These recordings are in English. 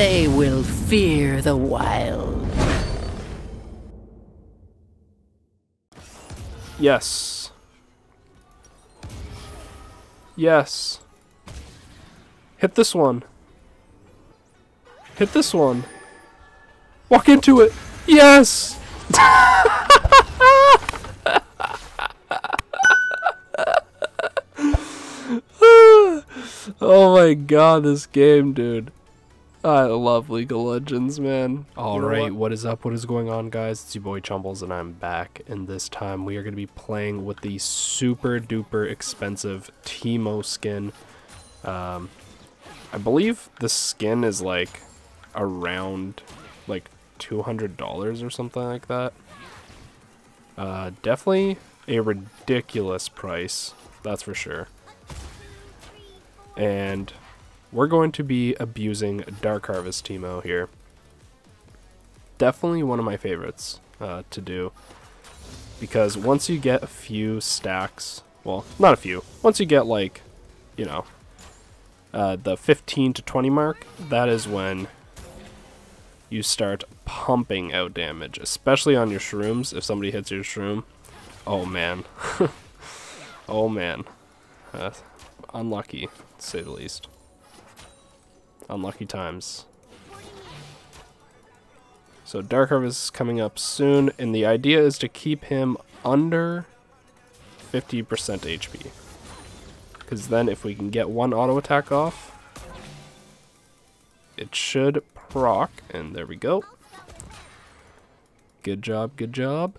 They will fear the wild. Yes. Yes. Hit this one. Hit this one. Walk into it. Yes! Oh my god, this game, dude. I love League of Legends, man. Alright, what is up? What is going on, guys? It's your boy Chumbles, and I'm back. And this time, we are going to be playing with the super duper expensive Teemo skin. I believe the skin is like around like $200 or something like that. Definitely a ridiculous price, that's for sure. And we're going to be abusing Dark Harvest Teemo here. Definitely one of my favorites to do, because once you get a few stacks, well, not a few, once you get like, you know, the 15 to 20 mark, that is when you start pumping out damage, especially on your shrooms. If somebody hits your shroom, oh man, oh man, unlucky to say the least. Unlucky times. So Dark Harvest is coming up soon, and the idea is to keep him under 50% HP. Because then if we can get one auto attack off, it should proc, and there we go. Good job, good job.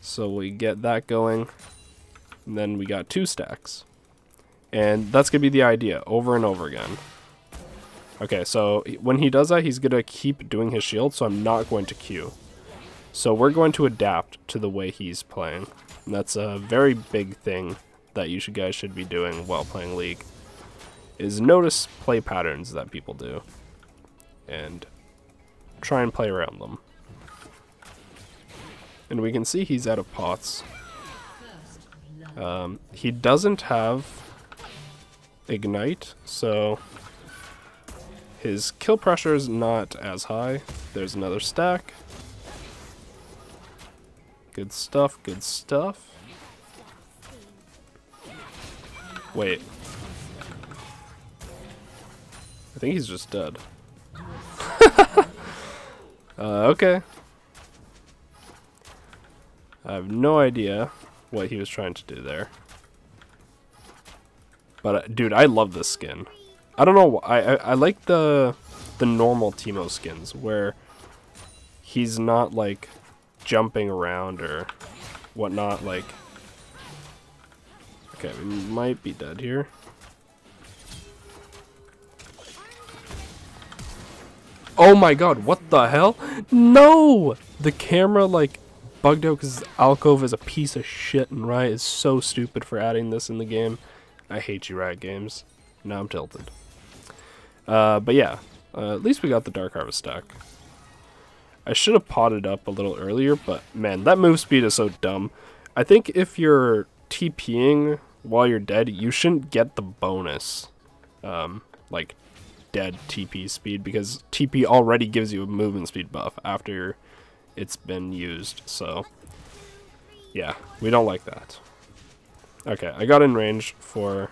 So we get that going, and then we got two stacks. And that's going to be the idea, over and over again. Okay, so when he does that, he's going to keep doing his shield, so I'm not going to Q. So we're going to adapt to the way he's playing. And that's a very big thing that you guys should be doing while playing League, is notice play patterns that people do and try and play around them. And we can see he's out of pots. He doesn't have Ignite, so his kill pressure is not as high. There's another stack. Good stuff, good stuff. Wait. I think he's just dead. Okay. I have no idea what he was trying to do there. But dude, I love this skin. I don't know. I like the normal Teemo skins where he's not like jumping around or whatnot. Like, okay, we might be dead here. Oh my god! What the hell? No! The camera like bugged out because Alcove is a piece of shit, and Riot is so stupid for adding this in the game. I hate you, Riot Games. Now I'm tilted. But yeah, at least we got the Dark Harvest stack. I should have potted up a little earlier, but man, that move speed is so dumb. I think if you're TPing while you're dead, you shouldn't get the bonus, like dead TP speed, because TP already gives you a movement speed buff after it's been used. So yeah, we don't like that. Okay, I got in range for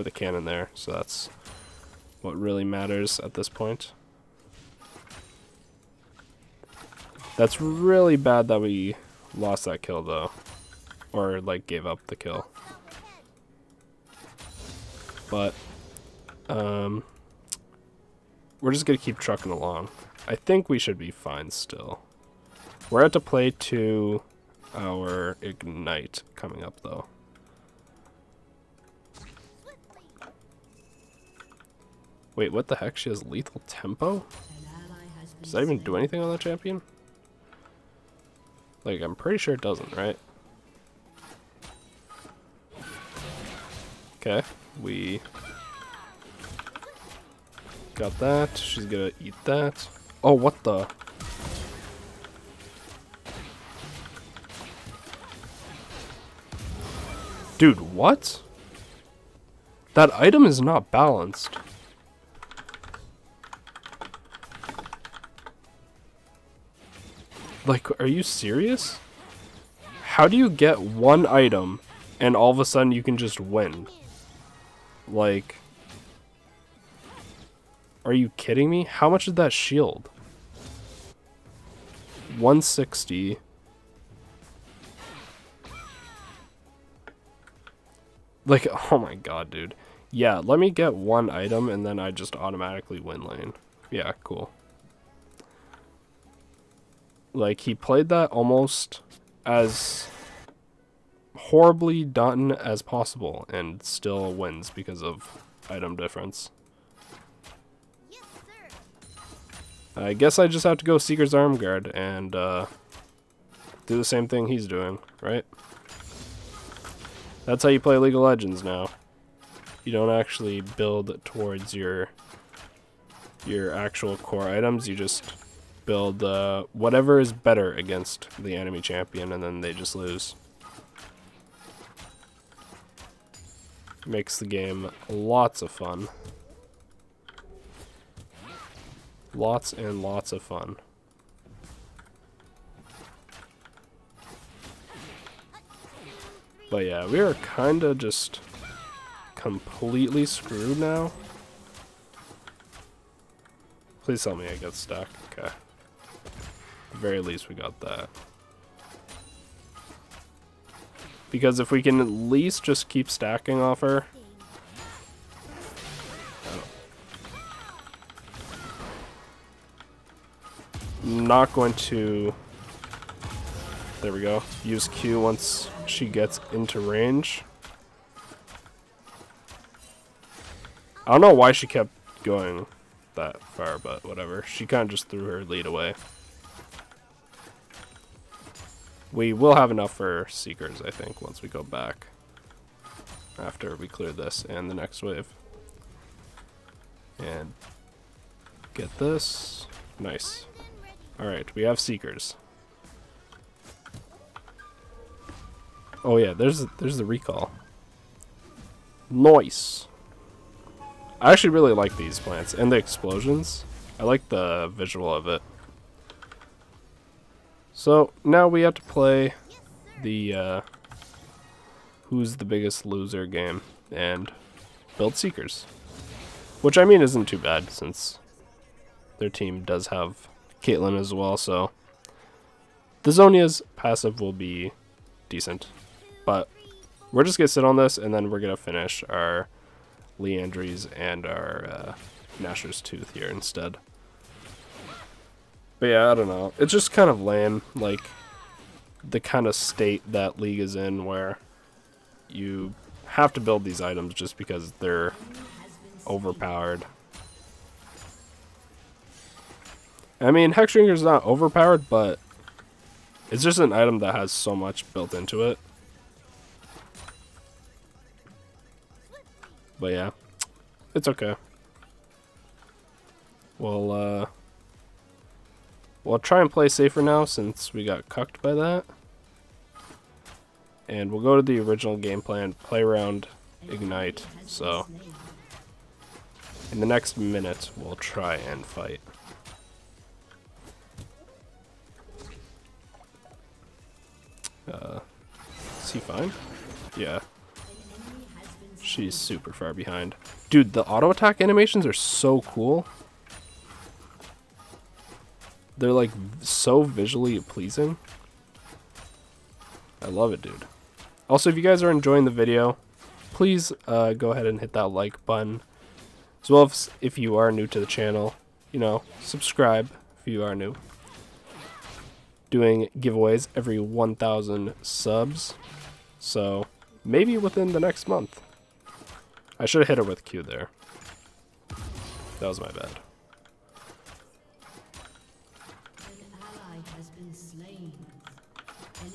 the cannon there, so that's what really matters at this point. That's really bad that we lost that kill though, or like gave up the kill. But we're just gonna keep trucking along. I think we should be fine still. We're at to play to our Ignite coming up though. Wait, what the heck? She has lethal tempo? Does that even do anything on that champion? Like, I'm pretty sure it doesn't, right? Okay, we got that. She's gonna eat that. Oh, what the? Dude, what? That item is not balanced. Like, are you serious? How do you get one item and all of a sudden you can just win? Like, are you kidding me? How much did that shield? 160. Like, oh my god, dude. Yeah, let me get one item and then I just automatically win lane. Yeah, cool. Like, he played that almost as horribly done as possible and still wins because of item difference. Yes, sir. I guess I just have to go Seeker's Armguard and do the same thing he's doing, right? That's how you play League of Legends now. You don't actually build towards your actual core items, you just build whatever is better against the enemy champion, and then they just lose. Makes the game lots of fun. Lots and lots of fun. But yeah, we are kind of just completely screwed now. Please tell me I get stuck. Okay. At the very least, we got that. Because if we can at least just keep stacking off her. Oh. I'm not going to... There we go. Use Q once she gets into range. I don't know why she kept going that far, but whatever. She kind of just threw her lead away. We will have enough for Seekers, I think, once we go back after we clear this and the next wave. And get this. Nice. Alright, we have Seekers. Oh yeah, there's the recall. Nice. I actually really like these plants and the explosions. I like the visual of it. So now we have to play the Who's the Biggest Loser game and build Seekers. Which I mean isn't too bad since their team does have Caitlyn as well, so the Zhonya's passive will be decent. But we're just going to sit on this and then we're going to finish our Liandry's and our Nashor's Tooth here instead. But yeah, I don't know. It's just kind of lame, like, the kind of state that League is in where you have to build these items just because they're overpowered. I mean, Hex Ringer's not overpowered, but it's just an item that has so much built into it. But yeah, it's okay. We'll try and play safer now since we got cucked by that. And we'll go to the original game plan, play around, ignite, so in the next minute we'll try and fight. Is he fine? Yeah. She's super far behind. Dude, the auto attack animations are so cool. They're like so visually pleasing. I love it, dude. Also, if you guys are enjoying the video, please go ahead and hit that like button. As well as if you are new to the channel, you know, subscribe if you are new. Doing giveaways every 1,000 subs. So maybe within the next month. I should have hit her with Q there. That was my bad.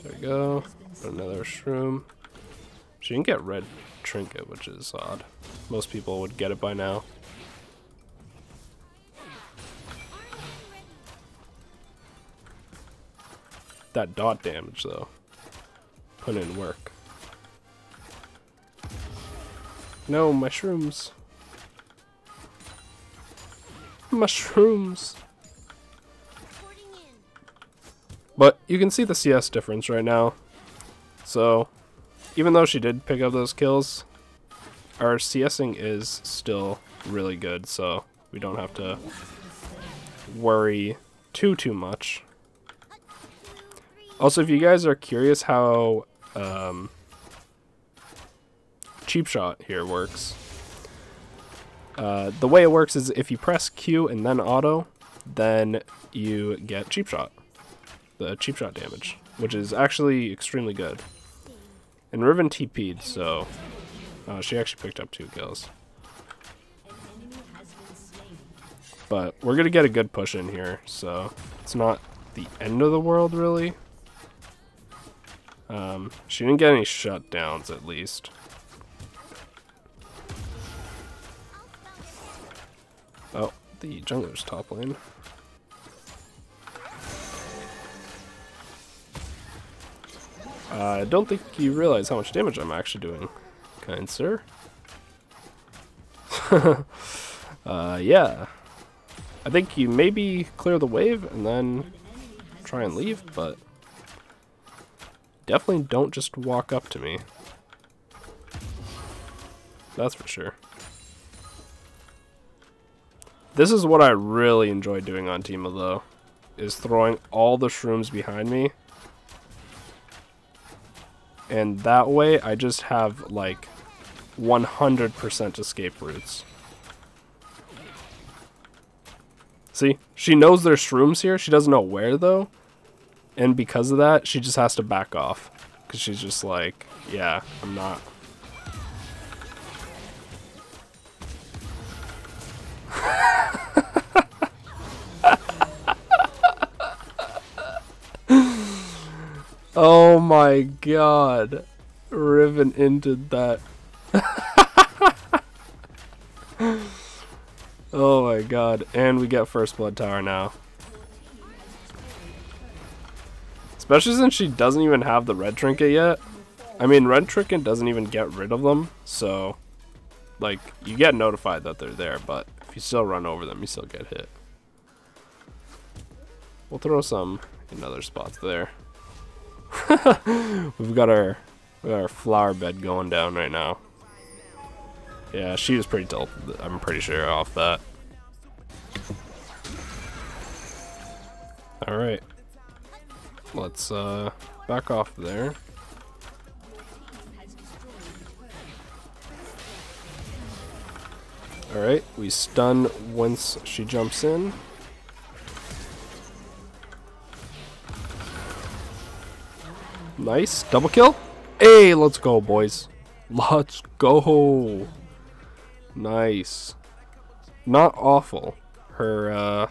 There we go. Put another shroom. She didn't get red trinket, which is odd. Most people would get it by now. That dot damage, though. Put in work. No, mushrooms. Mushrooms. But you can see the CS difference right now. So even though she did pick up those kills, our CSing is still really good, so we don't have to worry too much. Also, if you guys are curious how Cheap Shot here works, the way it works is if you press Q and then auto, then you get Cheap Shot, the Cheap Shot damage, which is actually extremely good. And Riven TP'd, so she actually picked up 2 kills. But we're going to get a good push in here, so it's not the end of the world, really. She didn't get any shutdowns, at least. Oh, the jungler's top lane. I don't think you realize how much damage I'm actually doing, kind sir. Yeah. I think you maybe clear the wave and then try and leave, but definitely don't just walk up to me. That's for sure. This is what I really enjoy doing on Teemo, though, is throwing all the shrooms behind me. And that way, I just have, like, 100% escape routes. See? She knows there's shrooms here. She doesn't know where, though. And because of that, she just has to back off. Because she's just like, yeah, I'm not. Oh my god, Riven ended that. Oh my god, and we get first blood tower now. Especially since she doesn't even have the red trinket yet. I mean, red trinket doesn't even get rid of them, so like, you get notified that they're there, but if you still run over them, you still get hit. We'll throw some in other spots there. We've got our flower bed going down right now. Yeah, she was pretty tilted, I'm pretty sure, off that. Alright. Let's back off there. Alright, we stun once she jumps in. Nice. Double kill. Hey, let's go, boys. Let's go. Nice. Not awful. Her,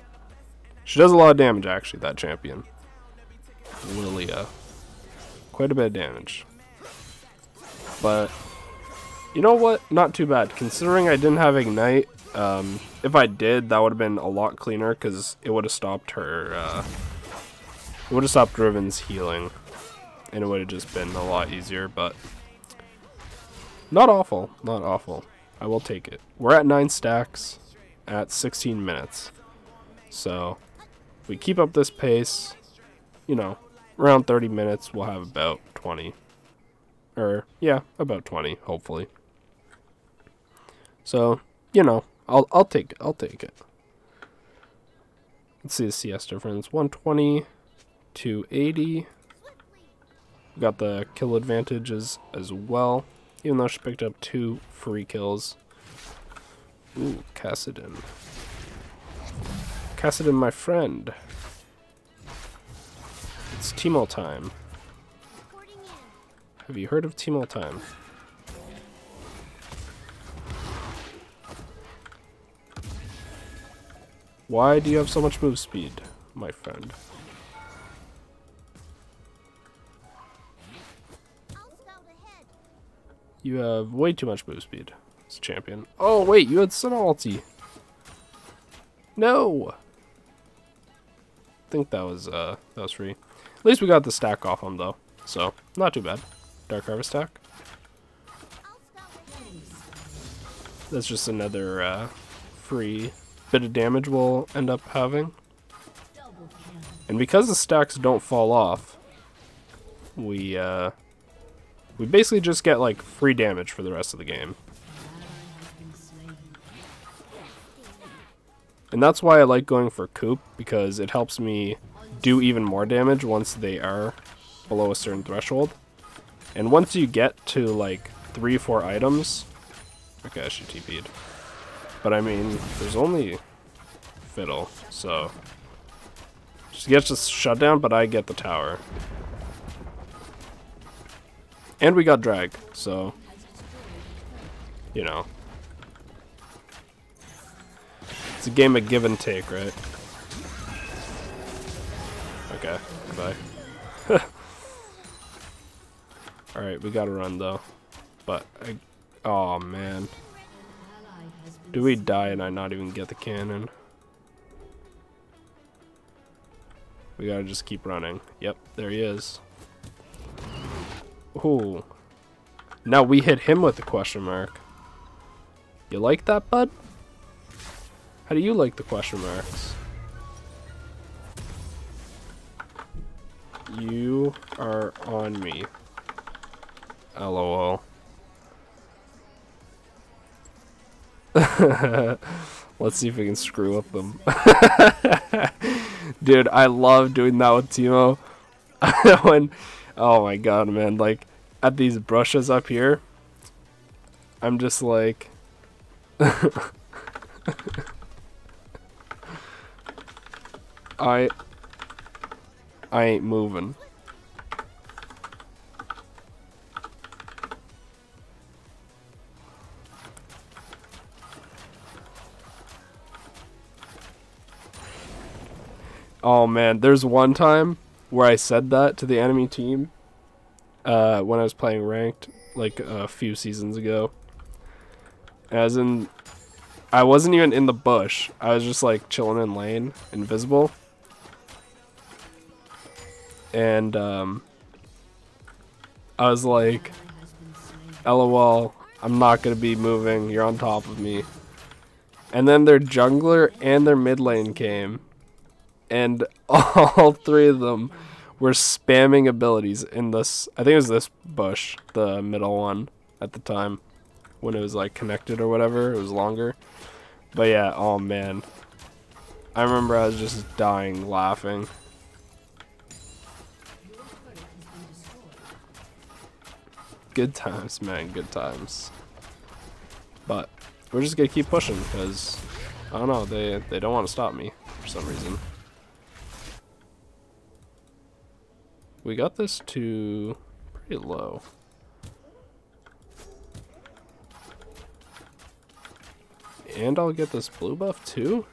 she does a lot of damage, actually, that champion. Lilia. Quite a bit of damage. But, you know what? Not too bad. Considering I didn't have Ignite, if I did, that would have been a lot cleaner, because it would have stopped her, it would have stopped Riven's healing. And it would have just been a lot easier, but not awful, not awful. I will take it. We're at 9 stacks at 16 minutes. So if we keep up this pace, you know, around 30 minutes, we'll have about 20. Or, yeah, about 20, hopefully. So, you know, I'll take it. Let's see the CS difference. 120, 280. Got the kill advantages as well, even though she picked up 2 free kills. Ooh, Cassadin. Cassadin, my friend. It's Teemo time. Have you heard of Teemo time? Why do you have so much move speed, my friend? You have way too much move speed as a champion. Oh, wait, you had some ulti. No! I think that was free. At least we got the stack off him, though. So, not too bad. Dark Harvest stack. That's just another free bit of damage we'll end up having. And because the stacks don't fall off, we basically just get like free damage for the rest of the game. And that's why I like going for Coop, because it helps me do even more damage once they are below a certain threshold. And once you get to like 3 or 4 items, okay, I should TP'd. But I mean, there's only Fiddle, so she gets the shutdown, but I get the tower. And we got drag, so you know. It's a game of give and take, right? Okay, goodbye. Alright, we gotta run though. But oh man. Do we die and I not even get the cannon? We gotta just keep running. Yep, there he is. Ooh. Now we hit him with the question mark. You like that, bud? How do you like the question marks? You are on me. LOL. Let's see if we can screw up them. Dude, I love doing that with Teemo. When, oh my god, man, like, at these brushes up here, I'm just like... I ain't moving. Oh man, there's one time where I said that to the enemy team when I was playing ranked like a few seasons ago. As in, I wasn't even in the bush. I was just like chilling in lane, invisible. And I was like, LOL, I'm not gonna be moving, you're on top of me. And then their jungler and their mid lane came. And all three of them were spamming abilities in this, I think it was this bush, the middle one at the time, when it was like connected or whatever, it was longer. But yeah, oh man, I remember I was just dying laughing. Good times, man, good times. But we're just gonna keep pushing, because I don't know, they don't want to stop me for some reason. We got this to pretty low. And I'll get this blue buff too?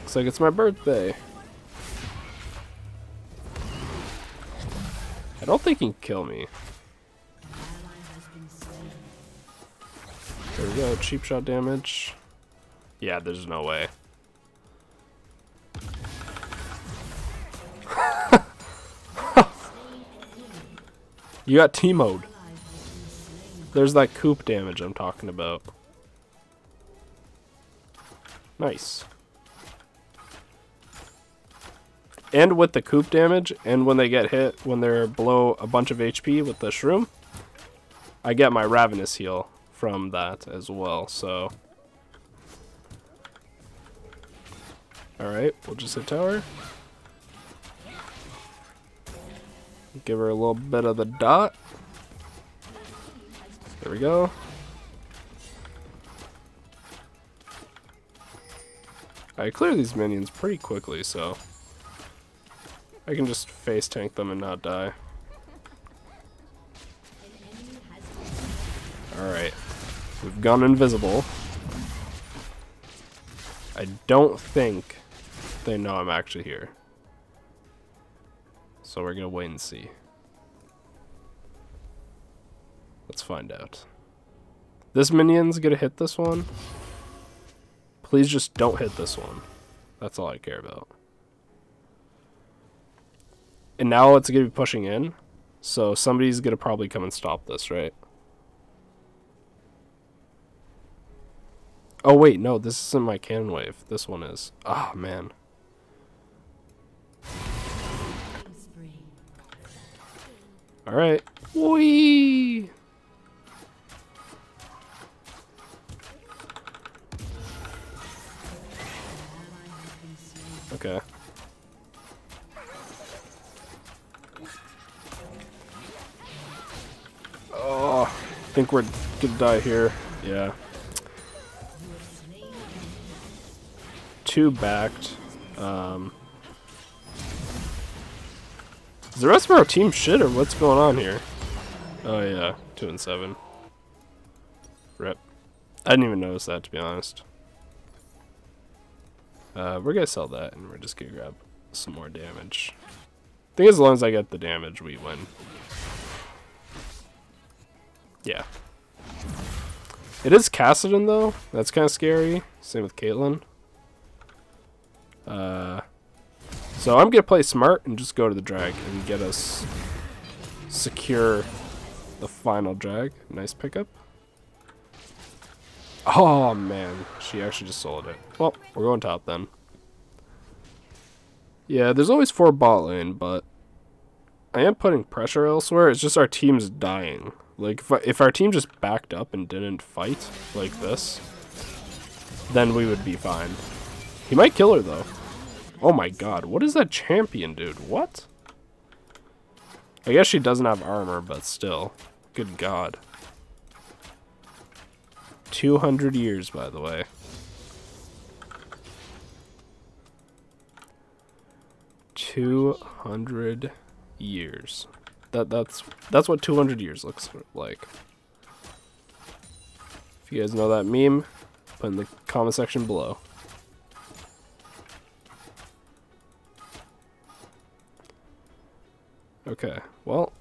Looks like it's my birthday. I don't think he can kill me. There we go, cheap shot damage. Yeah, there's no way. You got Teemo'd. There's that Coop damage I'm talking about. Nice. And with the Coop damage, and when they get hit, when they're below a bunch of HP with the Shroom, I get my Ravenous heal from that as well, so... Alright, we'll just hit tower. Give her a little bit of the dot. There we go. I clear these minions pretty quickly, so I can just face tank them and not die. Alright. We've gone invisible. I don't think they know I'm actually here. So we're gonna wait and see. Let's find out. This minion's gonna hit this one. Please just don't hit this one. That's all I care about. And now it's gonna be pushing in. So somebody's gonna probably come and stop this, right? Oh wait, no, this isn't my cannon wave. This one is. Ah, man. Alright. Whee! Okay. Oh, I think we're gonna die here. Yeah. Two backed. Is the rest of our team shit or what's going on here? Oh yeah, 2 and 7. Rip. I didn't even notice that, to be honest. We're gonna sell that and we're just gonna grab some more damage. I think as long as I get the damage, we win. Yeah. It is Cassadin though. That's kind of scary. Same with Caitlyn. So I'm gonna play smart and just go to the drag and get us secure the final drag. Nice pickup. Oh man, she actually just sold it. Well, we're going top then. Yeah, there's always 4 bot lane, but I am putting pressure elsewhere. It's just our team's dying. Like if our team just backed up and didn't fight like this, then we would be fine. He might kill her though. Oh my god, what is that champion, dude? What? I guess she doesn't have armor, but still. Good god. 200 years, by the way. Years. That's what 200 years looks like. If you guys know that meme, put in the comment section below. Okay, well,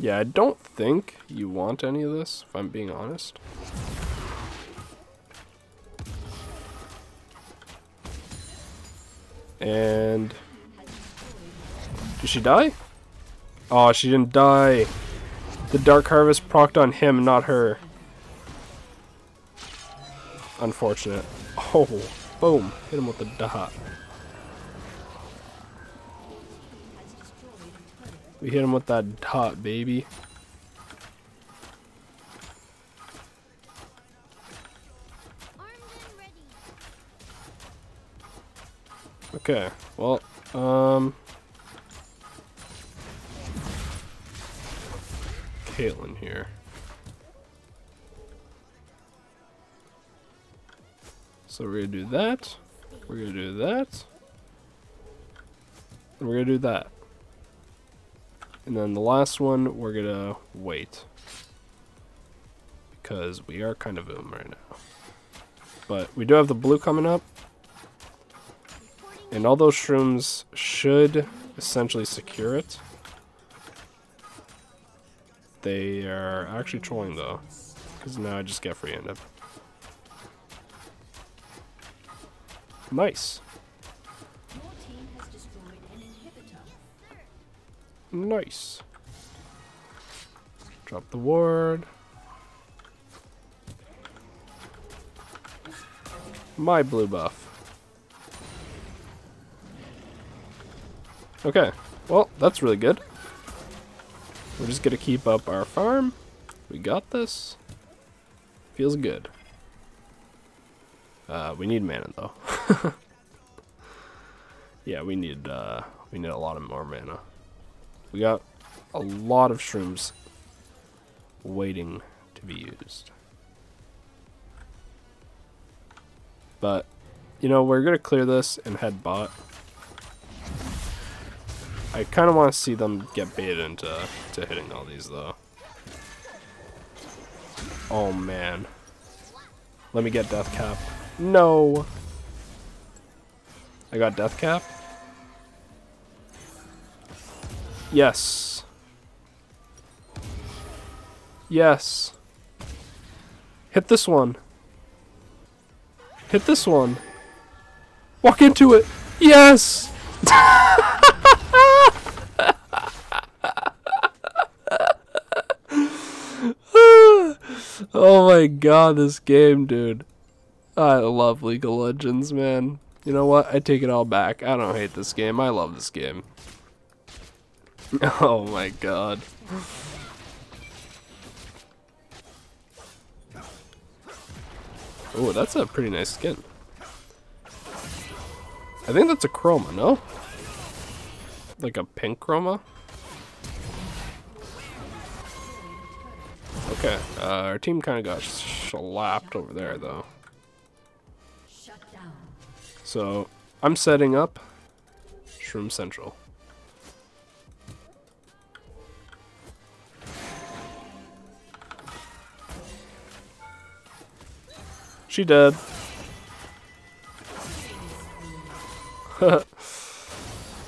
yeah, I don't think you want any of this, if I'm being honest. And... did she die? Oh, she didn't die. The Dark Harvest procced on him, not her. Unfortunate. Oh, boom. Hit him with the dot. We hit him with that dot, baby. Okay, well, Caitlyn here. So we're gonna do that. We're gonna do that. And we're gonna do that. And then the last one, we're gonna wait. Because we are kind of boom right now. But we do have the blue coming up. And all those shrooms should essentially secure it. They are actually trolling though. Because now I just get free-handed. Nice. Nice. Drop the ward. My blue buff. Okay, well, that's really good. We're just gonna keep up our farm. We got this. Feels good. We need mana though. Yeah, we need a lot of more mana. We got a lot of shrooms waiting to be used. But, you know, we're going to clear this and head bot. I kind of want to see them get baited into hitting all these, though. Oh, man. Let me get death cap. No! I got death cap. Yes. Yes. Hit this one. Hit this one. Walk into it. Yes! Oh my god, this game, dude. I love League of Legends, man. You know what? I take it all back. I don't hate this game. I love this game. Oh my god. Oh, that's a pretty nice skin. I think that's a chroma, no? Like a pink chroma? Okay, our team kind of got slapped over there, though. So, I'm setting up Shroom Central. She dead.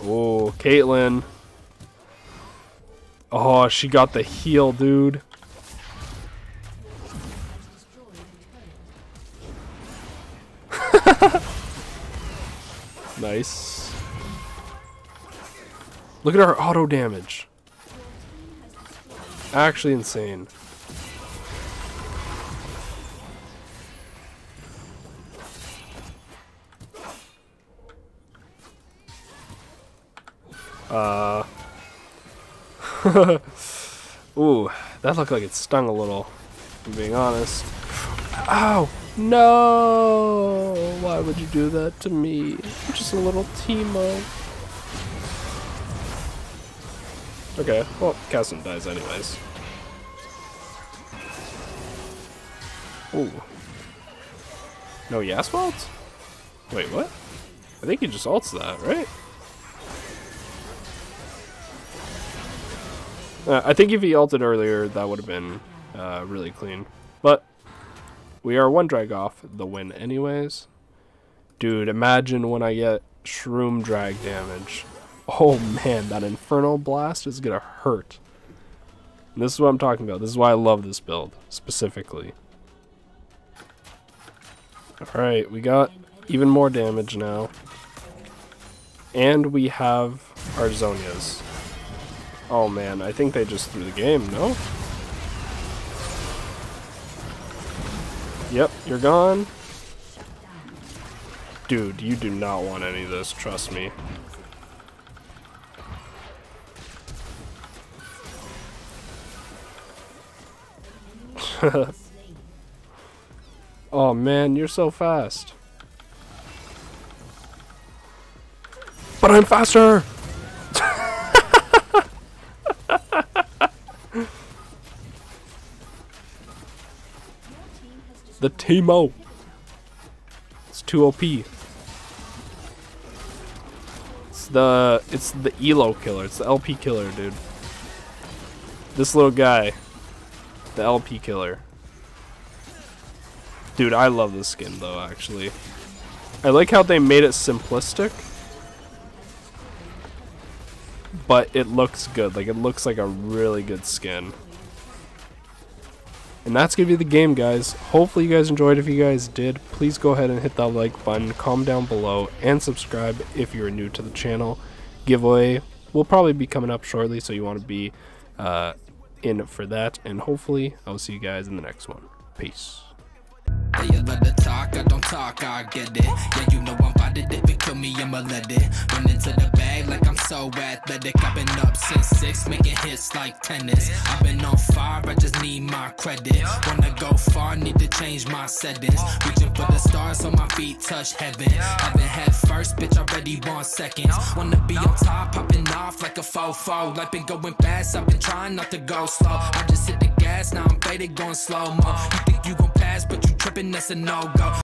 Oh, Caitlyn. Oh, she got the heal, dude. Nice. Look at our auto damage. Actually insane. Ooh, that looked like it stung a little, if I'm being honest. Ow! No! Why would you do that to me? I'm just a little Teemo. Okay, well, Cassadin dies anyways. Ooh. No Yasuo ults? Wait, what? I think he just ults that, right? I think if he ulted earlier, that would have been really clean. But we are one drag off the win anyways. Dude, imagine when I get Shroom drag damage. Oh man, that Infernal Blast is gonna hurt. And this is what I'm talking about. This is why I love this build, specifically. Alright, we got even more damage now. And we have our Zhonya's. Oh man, I think they just threw the game, no? Yep, you're gone. Dude, you do not want any of this, trust me. Oh man, you're so fast. But I'm faster! The Teemo! It's too OP. It's the ELO killer. It's the LP killer, dude. This little guy. The LP killer. Dude, I love this skin though, actually. I like how they made it simplistic. But it looks good. Like, it looks like a really good skin. And that's going to be the game, guys. Hopefully you guys enjoyed. If you guys did, please go ahead and hit that like button, comment down below, and subscribe if you're new to the channel. Giveaway will probably be coming up shortly, so you want to be in for that. And hopefully I'll see you guys in the next one. Peace. You love to talk, I don't talk, I get it. Yeah, you know I'm about it, if it kill me, I'ma let it. Run into the bag like I'm so athletic. I've been up since 6, making hits like tennis. I've been on fire, I just need my credit. Wanna go far, need to change my settings. Reaching for the stars, so my feet touch heaven. Haven't had first, bitch, already want seconds. Wanna be on top, popping off like a fofo. Life been going fast, I've been trying not to go slow. I just hit the gas, now I'm faded, going slow-mo. You think you gon' pass, but you trippin', that's a no-go.